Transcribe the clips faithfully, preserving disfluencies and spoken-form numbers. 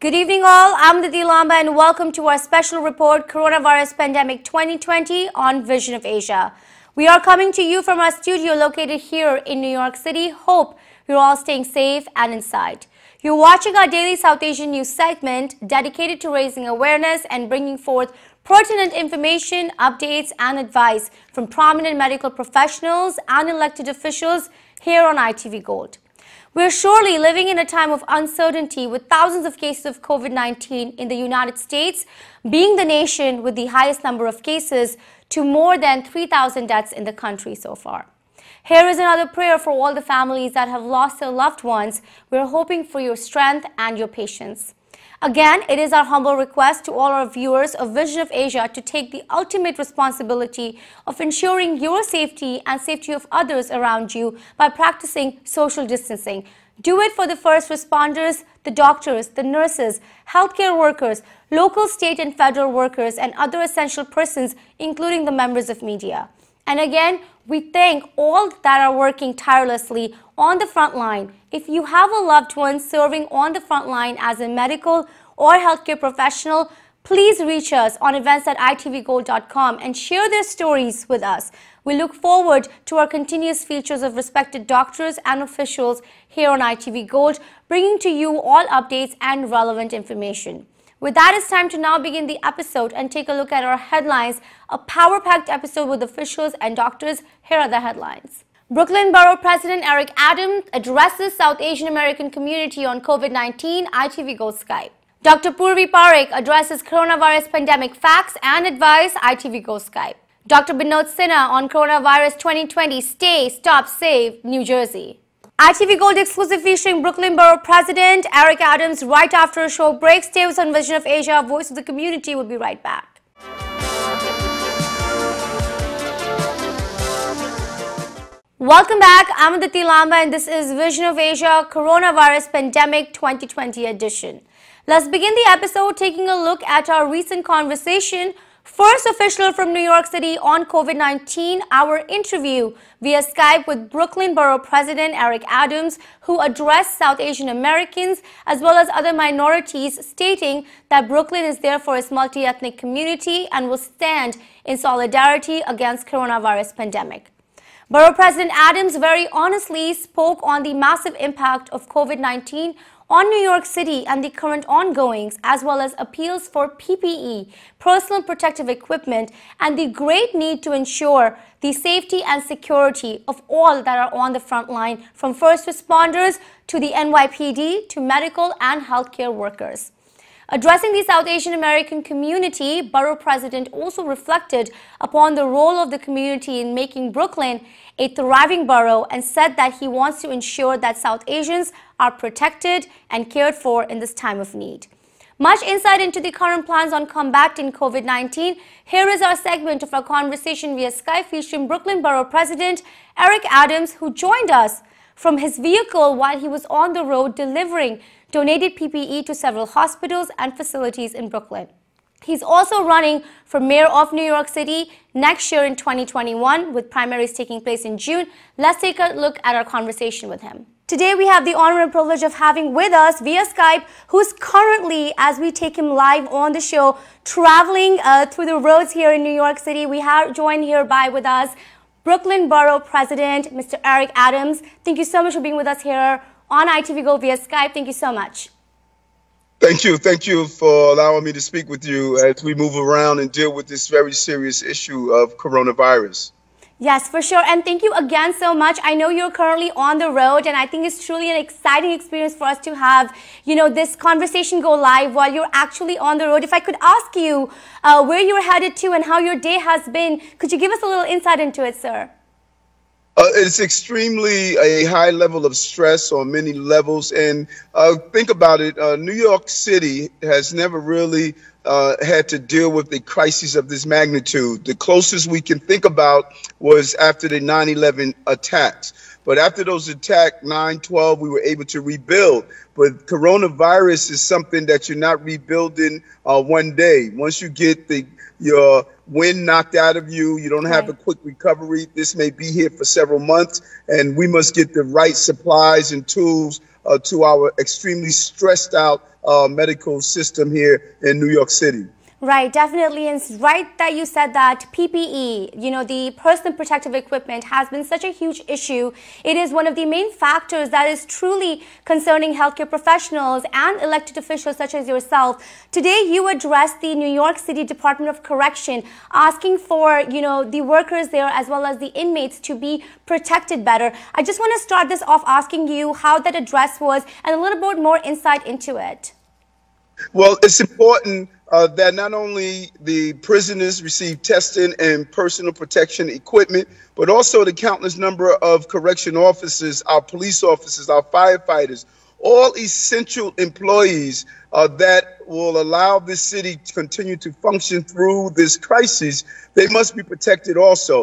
Good evening all, I'm Didi Lamba and welcome to our special report, Coronavirus Pandemic twenty twenty on Vision of Asia. We are coming to you from our studio located here in New York City. Hope you're all staying safe and inside. You're watching our daily South Asian news segment dedicated to raising awareness and bringing forth pertinent information, updates and advice from prominent medical professionals and elected officials here on I T V Gold. We're surely living in a time of uncertainty with thousands of cases of COVID nineteen in the United States, being the nation with the highest number of cases to more than three thousand deaths in the country so far. Here is another prayer for all the families that have lost their loved ones. We're hoping for your strength and your patience. Again, it is our humble request to all our viewers of Vision of Asia to take the ultimate responsibility of ensuring your safety and safety of others around you by practicing social distancing. Do it for the first responders, the doctors, the nurses, healthcare workers, local, state and federal workers and other essential persons, including the members of media. And again, we thank all that are working tirelessly on the front line. If you have a loved one serving on the front line as a medical or healthcare professional, please reach us on events at I T V gold dot com and share their stories with us. We look forward to our continuous features of respected doctors and officials here on I T V Gold, bringing to you all updates and relevant information. With that, it's time to now begin the episode and take a look at our headlines. A power-packed episode with officials and doctors. Here are the headlines. Brooklyn Borough President Eric Adams addresses South Asian American community on COVID nineteen, I T V Gold Skype. Doctor Purvi Parikh addresses coronavirus pandemic facts and advice, I T V Gold Skype. Doctor Binod Sinha on coronavirus twenty twenty, stay, stop, save, New Jersey. I T V Gold exclusive featuring Brooklyn Borough President Eric Adams right after a show break. Stay with us on Vision of Asia, Voice of the Community. We'll be right back. Welcome back. I'm Diti Lamba and this is Vision of Asia Coronavirus Pandemic twenty twenty edition. Let's begin the episode taking a look at our recent conversation. First official from New York City on COVID nineteen, our interview via Skype with Brooklyn Borough President Eric Adams, who addressed South Asian Americans as well as other minorities, stating that Brooklyn is there for its multi-ethnic community and will stand in solidarity against coronavirus pandemic. Borough President Adams very honestly spoke on the massive impact of COVID nineteen on New York City and the current ongoings, as well as appeals for P P E, personal protective equipment, and the great need to ensure the safety and security of all that are on the front line, from first responders to the N Y P D to medical and healthcare workers. Addressing the South Asian American community, Borough President also reflected upon the role of the community in making Brooklyn a thriving borough and said that he wants to ensure that South Asians are protected and cared for in this time of need. Much insight into the current plans on combating COVID nineteen. Here is our segment of our conversation via Skype featuring Brooklyn Borough President Eric Adams, who joined us from his vehicle while he was on the road delivering donated P P E to several hospitals and facilities in Brooklyn. He's also running for mayor of New York City next year in twenty twenty-one, with primaries taking place in June. Let's take a look at our conversation with him. Today we have the honor and privilege of having with us via Skype, who's currently, as we take him live on the show, traveling uh, through the roads here in New York City. We have joined hereby with us Brooklyn Borough President, Mister Eric Adams. Thank you so much for being with us here on I T V Gold via Skype. Thank you so much. Thank you. Thank you for allowing me to speak with you as we move around and deal with this very serious issue of coronavirus. Yes, for sure. And thank you again so much. I know you're currently on the road, and I think it's truly an exciting experience for us to have, you know, this conversation go live while you're actually on the road. If I could ask you uh, where you're headed to and how your day has been, could you give us a little insight into it, sir? Uh, it's extremely a high level of stress on many levels. And uh, think about it. Uh, New York City has never really uh, had to deal with the crisis of this magnitude. The closest we can think about was after the nine eleven attacks. But after those attacks, nine twelve, we were able to rebuild. But coronavirus is something that you're not rebuilding uh, one day. Once you get the your wind knocked out of you, you don't have right. a quick recovery. This may be here for several months, and we must get the right supplies and tools uh, to our extremely stressed out uh, medical system here in New York City. Right, definitely. And it's right that you said that P P E, you know, the personal protective equipment has been such a huge issue. It is one of the main factors that is truly concerning healthcare professionals and elected officials such as yourself. Today, you addressed the New York City Department of Correction, asking for, you know, the workers there as well as the inmates to be protected better. I just want to start this off asking you how that address was and a little bit more insight into it. Well, it's important Uh, that not only the prisoners receive testing and personal protection equipment, but also the countless number of correction officers, our police officers, our firefighters, all essential employees uh, that will allow this city to continue to function through this crisis. They must be protected also.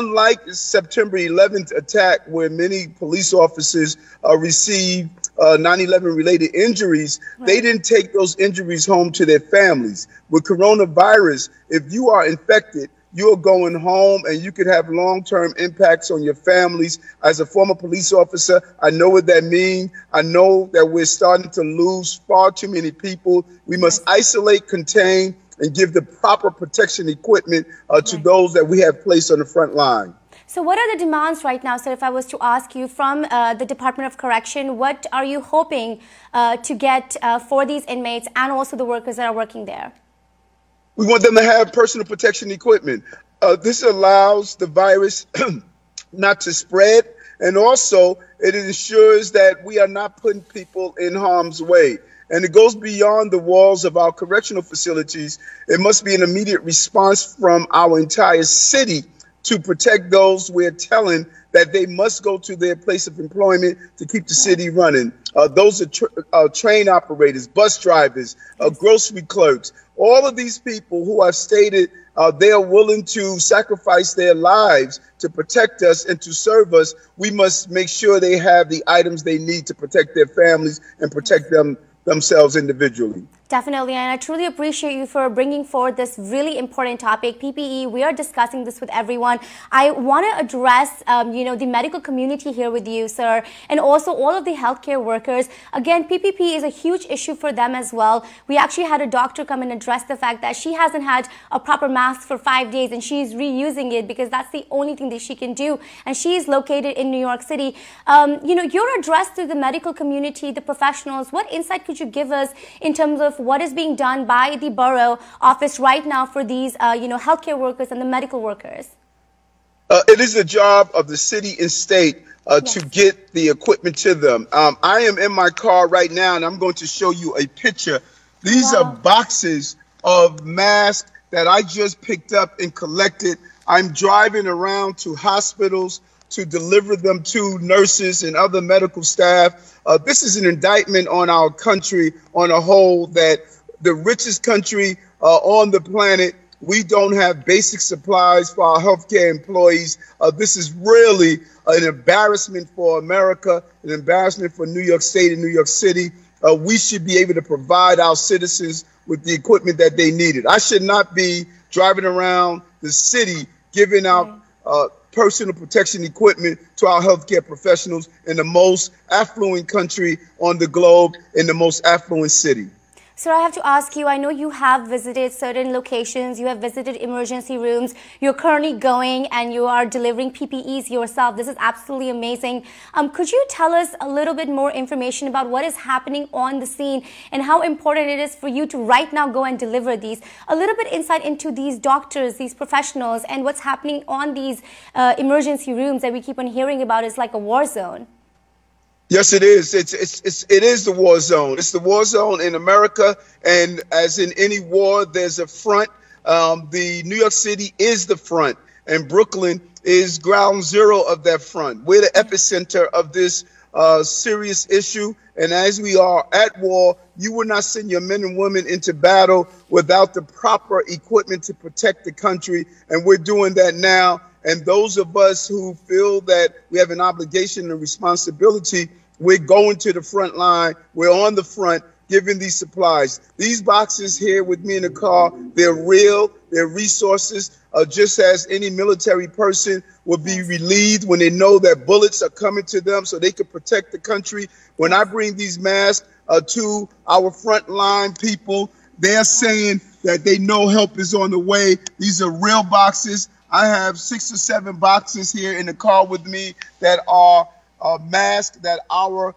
Unlike the September eleventh attack, where many police officers uh, received uh, nine eleven related injuries, right, they didn't take those injuries home to their families. With coronavirus, if you are infected, you're going home and you could have long-term impacts on your families. As a former police officer, I know what that means. I know that we're starting to lose far too many people. We must isolate, contain, and give the proper protection equipment uh, to right. those that we have placed on the front line. So what are the demands right now, sir, if I was to ask you from uh, the Department of Correction, what are you hoping uh, to get uh, for these inmates and also the workers that are working there? We want them to have personal protection equipment. Uh, this allows the virus not to spread, and also it ensures that we are not putting people in harm's way. And it goes beyond the walls of our correctional facilities. It must be an immediate response from our entire city to protect those we're telling that they must go to their place of employment to keep the city running. Uh, those are tra uh, train operators, bus drivers, uh, grocery clerks, all of these people who have stated uh, they are willing to sacrifice their lives to protect us and to serve us. We must make sure they have the items they need to protect their families and protect them themselves individually. Definitely, and I truly appreciate you for bringing forward this really important topic, P P E. We are discussing this with everyone. I want to address, um, you know, the medical community here with you, sir, and also all of the healthcare workers. Again, P P P is a huge issue for them as well. We actually had a doctor come and address the fact that she hasn't had a proper mask for five days, and she's reusing it because that's the only thing that she can do. And she is located in New York City. Um, you know, your address to the medical community, the professionals. What insight could you give us in terms of what is being done by the borough office right now for these, uh, you know, healthcare workers and the medical workers? Uh, it is the job of the city and state uh, yes. to get the equipment to them. Um, I am in my car right now, and I'm going to show you a picture. These wow. are boxes of masks that I just picked up and collected. I'm driving around to hospitals to deliver them to nurses and other medical staff. Uh, this is an indictment on our country on a whole, that the richest country uh, on the planet, we don't have basic supplies for our healthcare employees. Uh, this is really an embarrassment for America, an embarrassment for New York State and New York City. Uh, we should be able to provide our citizens with the equipment that they needed. I should not be driving around the city giving out uh, personal protection equipment to our healthcare professionals in the most affluent country on the globe, in the most affluent city. So I have to ask you, I know you have visited certain locations, you have visited emergency rooms, you're currently going and you are delivering P P Es yourself. This is absolutely amazing. Um, could you tell us a little bit more information about what is happening on the scene and how important it is for you to right now go and deliver these? A little bit insight into these doctors, these professionals, and what's happening on these uh, emergency rooms that we keep on hearing about is like a war zone. Yes, it is. It's, it's, it's, it is the war zone. It's the war zone in America. And as in any war, there's a front. Um, the New York City is the front, and Brooklyn is ground zero of that front. We're the epicenter of this uh, serious issue. And as we are at war, you will not send your men and women into battle without the proper equipment to protect the country. And we're doing that now. And those of us who feel that we have an obligation and responsibility, we're going to the front line. We're on the front giving these supplies. These boxes here with me in the car, they're real. They're resources. Uh, just as any military person would be relieved when they know that bullets are coming to them so they can protect the country. When I bring these masks, uh, to our frontline people. They're saying that they know help is on the way. These are real boxes. I have six or seven boxes here in the car with me that are uh, masks that our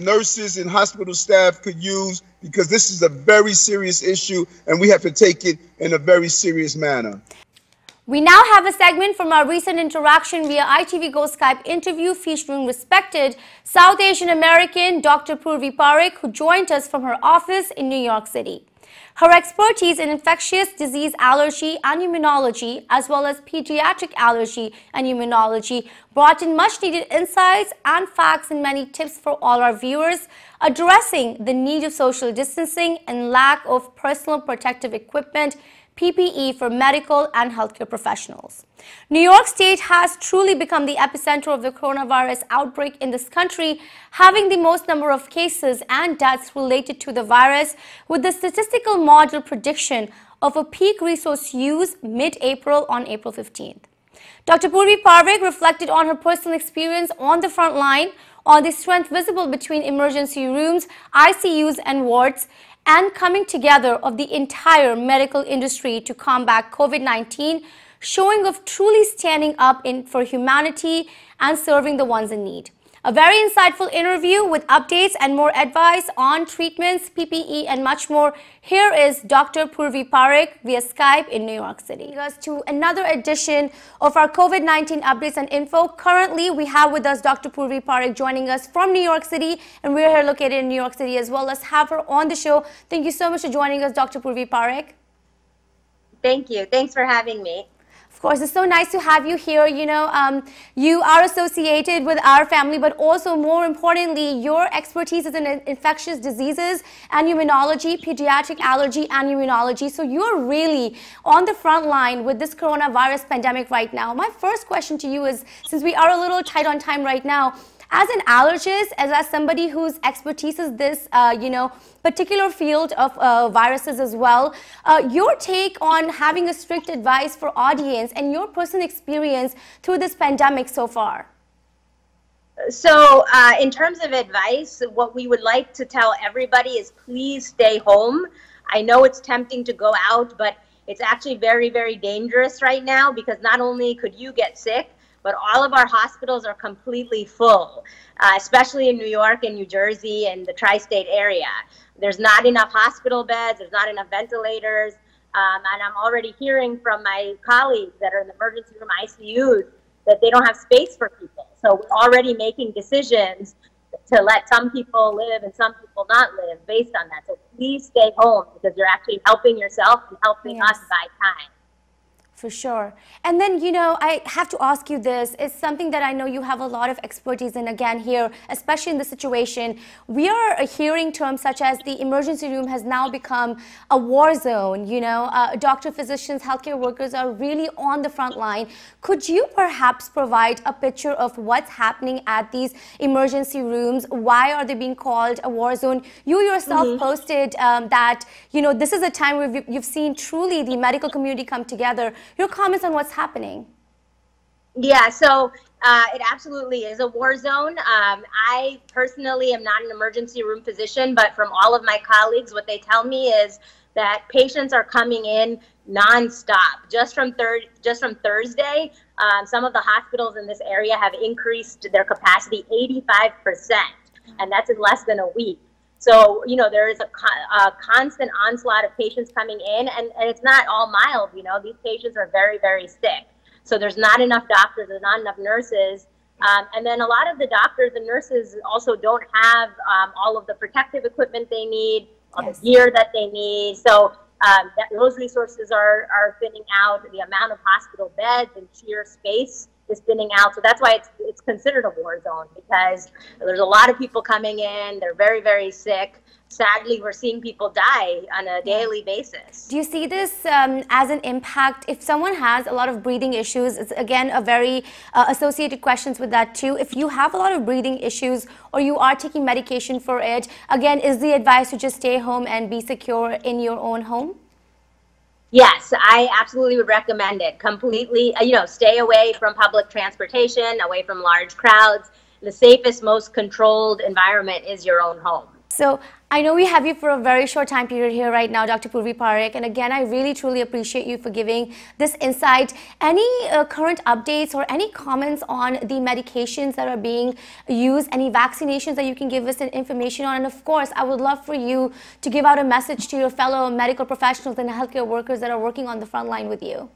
nurses and hospital staff could use, because this is a very serious issue and we have to take it in a very serious manner. We now have a segment from our recent interaction via I T V Gold Skype interview featuring respected South Asian American Doctor Purvi Parikh, who joined us from her office in New York City. Her expertise in infectious disease allergy and immunology, as well as pediatric allergy and immunology, brought in much-needed insights and facts and many tips for all our viewers, addressing the need of social distancing and lack of personal protective equipment, P P E, for medical and healthcare professionals. New York State has truly become the epicenter of the coronavirus outbreak in this country, having the most number of cases and deaths related to the virus, with the statistical model prediction of a peak resource use mid-April on April fifteenth. Doctor Purvi Parikh reflected on her personal experience on the front line, on the strength visible between emergency rooms, I C Us and wards, and coming together of the entire medical industry to combat COVID nineteen, showing of truly standing up in, for humanity and serving the ones in need. A very insightful interview with updates and more advice on treatments, P P E and much more. Here is Doctor Purvi Parikh via Skype in New York City. To another edition of our COVID nineteen updates and info. Currently, we have with us Doctor Purvi Parikh joining us from New York City, and we're here located in New York City as well. Let's have her on the show. Thank you so much for joining us, Doctor Purvi Parikh. Thank you. Thanks for having me. Of course, it's so nice to have you here. You know, um, you are associated with our family, but also more importantly, your expertise is in infectious diseases and immunology, pediatric allergy and immunology. So you're really on the front line with this coronavirus pandemic right now. My first question to you is, since we are a little tight on time right now, as an allergist, as, as somebody whose expertise is this, uh, you know, particular field of uh, viruses as well, uh, your take on having a strict advice for audience and your personal experience through this pandemic so far? So uh, in terms of advice, what we would like to tell everybody is please stay home. I know it's tempting to go out, but it's actually very, very dangerous right now, because not only could you get sick, but all of our hospitals are completely full, uh, especially in New York and New Jersey and the tri-state area. There's not enough hospital beds, there's not enough ventilators, um, and I'm already hearing from my colleagues that are in the emergency room I C Us that they don't have space for people. So we're already making decisions to let some people live and some people not live based on that. So please stay home, because you're actually helping yourself and helping yes. us buy time. For sure. And then, you know, I have to ask you this. It's something that I know you have a lot of expertise in, again, here, especially in the situation. We are hearing terms such as the emergency room has now become a war zone. You know, uh, doctor, physicians, healthcare workers are really on the front line. Could you perhaps provide a picture of what's happening at these emergency rooms? Why are they being called a war zone? You yourself mm-hmm. posted um, that, you know, this is a time where you've seen truly the medical community come together. Your comments on what's happening? Yeah, so uh, it absolutely is a war zone. Um, I personally am not an emergency room physician, but from all of my colleagues, what they tell me is that patients are coming in nonstop. Just from thir just from Thursday, um, some of the hospitals in this area have increased their capacity eighty-five percent, and that's in less than a week. So, you know, there is a, co a constant onslaught of patients coming in, and, and it's not all mild, you know. These patients are very, very sick. So there's not enough doctors, there's not enough nurses. Um, and then a lot of the doctors and nurses also don't have um, all of the protective equipment they need, all yes. the gear that they need. So um, that, those resources are, are thinning out. The amount of hospital beds and sheer space is thinning out. So that's why it's, it's considered a war zone, because there's a lot of people coming in. They're very, very sick. Sadly, we're seeing people die on a daily basis. Do you see this um, as an impact? If someone has a lot of breathing issues, it's again a very uh, associated questions with that too. If you have a lot of breathing issues or you are taking medication for it, again, is the advice to just stay home and be secure in your own home? Yes, I absolutely would recommend it. Completely, you know, stay away from public transportation, away from large crowds. The safest, most controlled environment is your own home. So I know we have you for a very short time period here right now, Doctor Purvi Parikh, and again, I really truly appreciate you for giving this insight. Any uh, current updates or any comments on the medications that are being used, any vaccinations that you can give us information on? And of course, I would love for you to give out a message to your fellow medical professionals and healthcare workers that are working on the front line with you.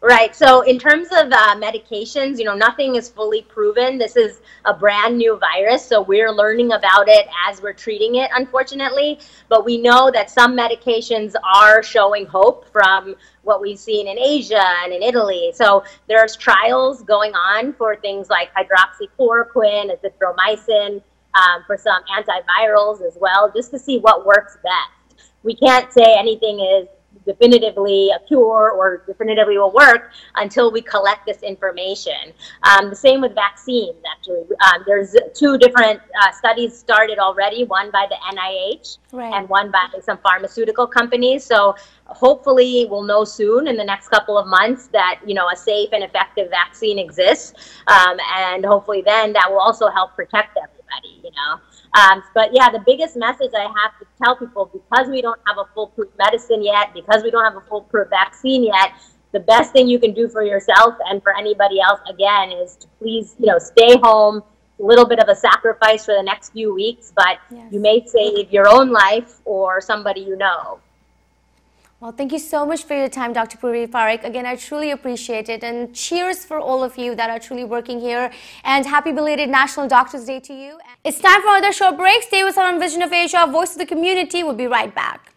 Right. So in terms of uh, medications, you know, nothing is fully proven. This is a brand new virus, so we're learning about it as we're treating it, unfortunately. But we know that some medications are showing hope from what we've seen in Asia and in Italy. So there's trials going on for things like hydroxychloroquine, azithromycin, um, for some antivirals as well, just to see what works best. We can't say anything is definitively a cure or definitively will work until we collect this information. Um, the same with vaccines, actually. Um, there's two different uh, studies started already, one by the N I H, right, and one by some pharmaceutical companies. So hopefully we'll know soon in the next couple of months that, you know, a safe and effective vaccine exists. Um, and hopefully then that will also help protect everybody, you know. Um, but yeah, the biggest message I have to tell people, because we don't have a foolproof medicine yet, because we don't have a foolproof vaccine yet, the best thing you can do for yourself and for anybody else, again, is to please, you know, stay home, a little bit of a sacrifice for the next few weeks, but yes, you may save your own life or somebody you know. Well, thank you so much for your time, Doctor Purvi Parikh. Again, I truly appreciate it. And cheers for all of you that are truly working here. And happy belated National Doctors Day to you. It's time for another short break. Stay with us on Vision of Asia, Voice of the Community. We'll be right back.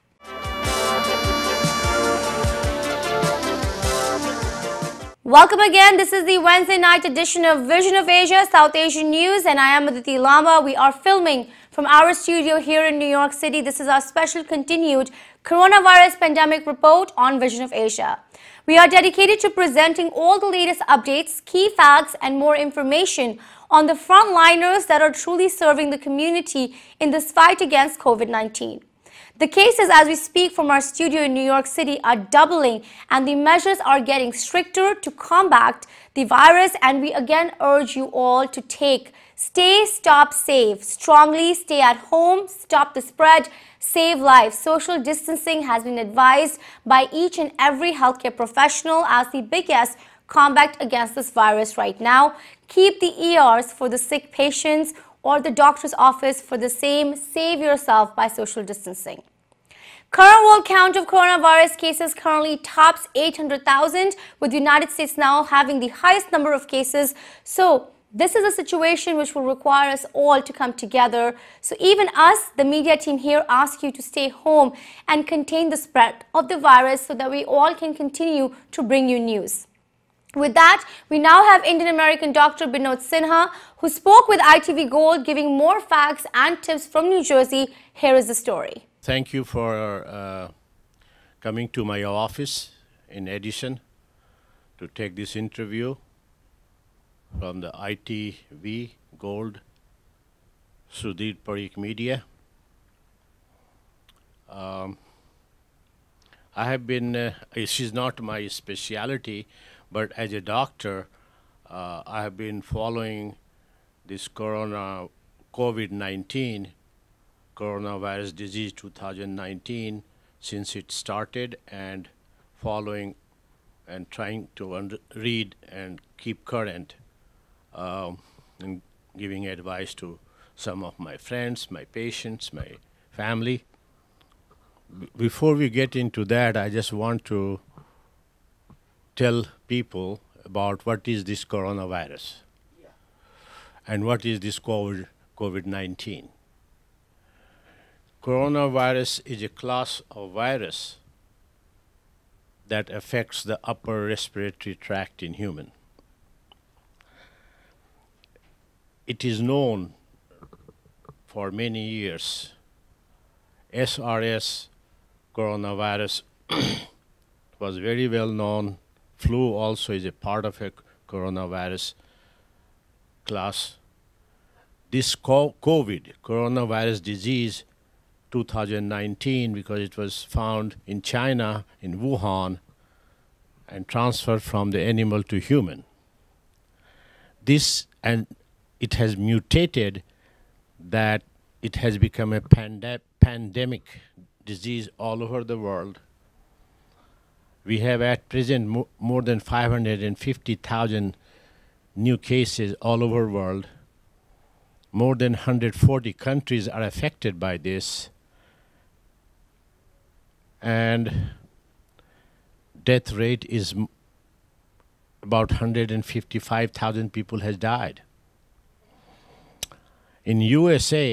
Welcome again. This is the Wednesday night edition of Vision of Asia, South Asian News, and I am Didi Lamba. We are filming from our studio here in New York City. This is our special continued coronavirus pandemic report on Vision of Asia. We are dedicated to presenting all the latest updates, key facts, and more information on the frontliners that are truly serving the community in this fight against COVID nineteen. The cases, as we speak from our studio in New York City, are doubling, and the measures are getting stricter to combat the virus, and we again urge you all to take stay, stop, save strongly, stay at home, stop the spread, save lives. Social distancing has been advised by each and every healthcare professional as the biggest combat against this virus right now. Keep the E Rs for the sick patients or the doctor's office for the same. Save yourself by social distancing. Current world count of coronavirus cases currently tops eight hundred thousand, with the United States now having the highest number of cases. So this is a situation which will require us all to come together. So even us, the media team here, ask you to stay home and contain the spread of the virus so that we all can continue to bring you news. With that, we now have Indian American Doctor Binod Sinha, who spoke with I T V Gold, giving more facts and tips from New Jersey. Here is the story. Thank you for uh, coming to my office in Edison to take this interview from the I T V Gold Sudhir Parikh Media. Um, I have been, uh, this is not my specialty, but as a doctor, uh, I have been following this corona, COVID nineteen, coronavirus disease two thousand nineteen, since it started, and following and trying to under read and keep current, um, and giving advice to some of my friends, my patients, my family. B before we get into that, I just want to tell people about what is this coronavirus, yeah, and what is this COVID nineteen. Coronavirus is a class of virus that affects the upper respiratory tract in human. It is known for many years. S A R S coronavirus was very well known. Flu also is a part of a coronavirus class. This COVID, coronavirus disease two thousand nineteen, because it was found in China, in Wuhan, and transferred from the animal to human. This, and it has mutated that It has become a pande pandemic disease all over the world. We have at present mo more than five hundred fifty thousand new cases all over the world. More than one hundred forty countries are affected by this. And death rate is m about one hundred fifty-five thousand people has died. In U S A,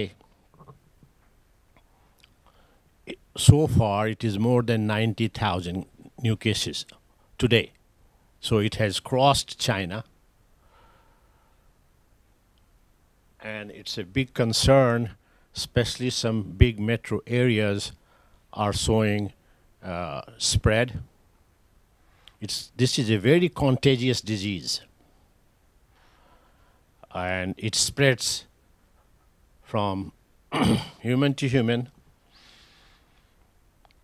so far it is more than ninety thousand new cases today. So it has crossed China. And it's a big concern, especially some big metro areas are showing uh, spread. It's, this is a very contagious disease. And it spreads from human to human.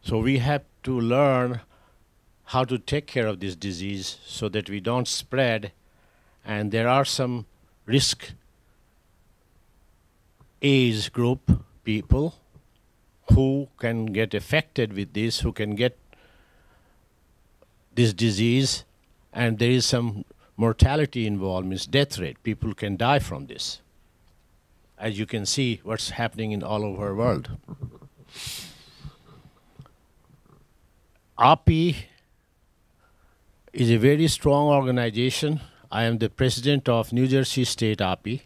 So we have to learn how to take care of this disease so that we don't spread. And there are some risk age group people who can get affected with this, who can get this disease, and there is some mortality involved, means death rate. People can die from this. As you can see what's happening in all over the world. A A P is a very strong organization. I am the president of New Jersey State A A P.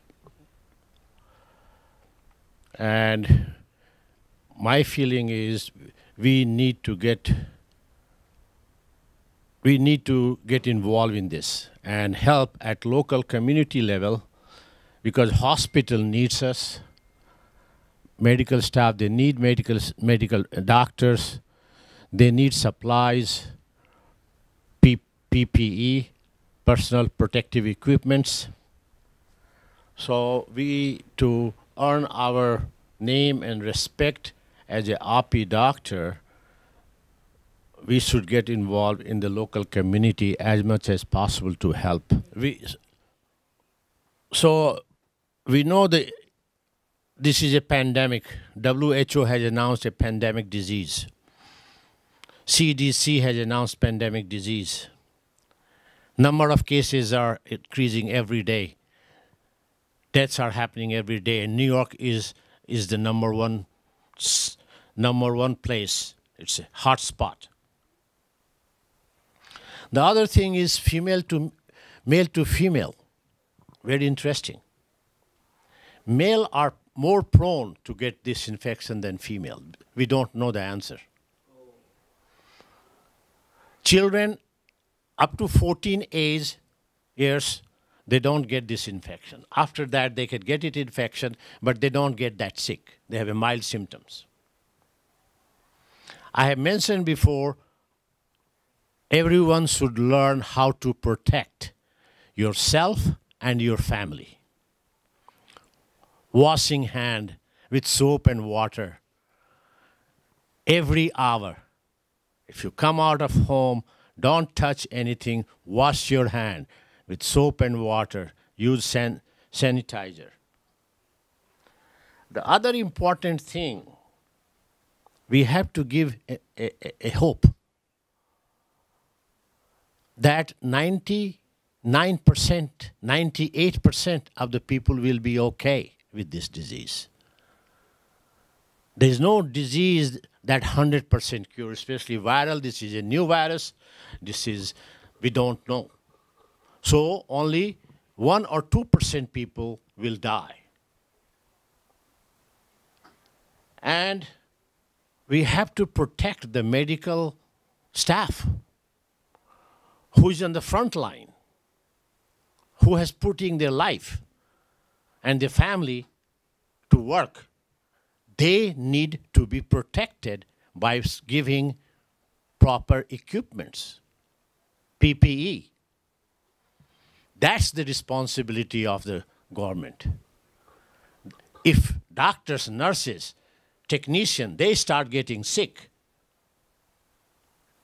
And my feeling is we need to get we need to get involved in this and help at local community level, because hospital needs us, medical staff, they need medical medical doctors, they need supplies, P P E, personal protective equipments. So we to earn our name and respect as a A A P doctor, we should get involved in the local community as much as possible to help. We, so we know that this is a pandemic. W H O has announced a pandemic disease. C D C has announced pandemic disease. Number of cases are increasing every day. Deaths are happening every day, and New York is is the number one number one place. It's a hot spot. The other thing is female to male to female. Very interesting. Male are more prone to get this infection than female. We don't know the answer. Children up to fourteen age years, they don't get this infection. After that, they could get it infection, but they don't get that sick. They have a mild symptoms. I have mentioned before, everyone should learn how to protect yourself and your family. Washing hand with soap and water every hour. If you come out of home, don't touch anything, wash your hand with soap and water, use san sanitizer. The other important thing, we have to give a, a, a hope that ninety-nine percent, ninety-eight percent of the people will be okay with this disease. There's no disease that one hundred percent cure, especially viral. This is a new virus. This is, we don't know. So only one or two percent people will die. And we have to protect the medical staff who is on the front line, who has put in their life and their family to work. They need to be protected by giving proper equipments, P P E. That's the responsibility of the government. If doctors, nurses, technicians, they start getting sick.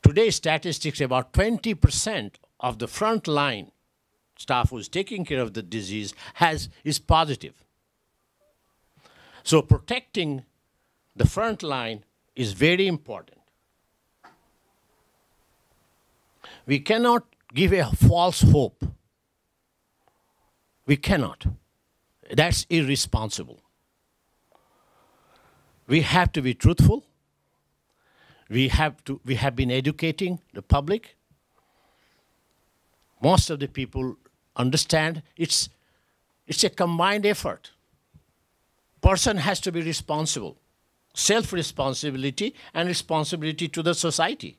Today's statistics, about twenty percent of the frontline staff who's taking care of the disease has, is positive. So protecting the front line is very important. We cannot give a false hope. We cannot. That's irresponsible. We have to be truthful. We have to, we have been educating the public. Most of the people understand it's, it's a combined effort. Person has to be responsible, self-responsibility and responsibility to the society.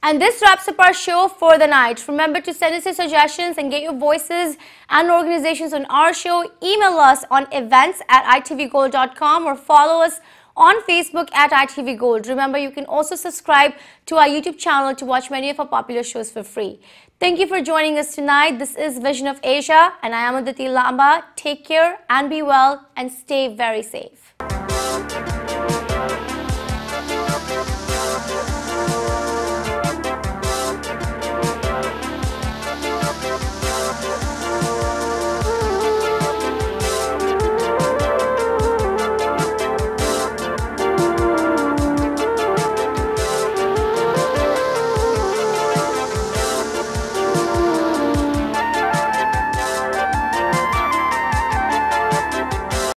And this wraps up our show for the night. Remember to send us your suggestions and get your voices and organizations on our show. Email us on events at I T V gold dot com or follow us on Facebook at I T V Gold. Remember, you can also subscribe to our YouTube channel to watch many of our popular shows for free. Thank you for joining us tonight. This is Vision of Asia and I am Didi Lamba. Take care and be well and stay very safe.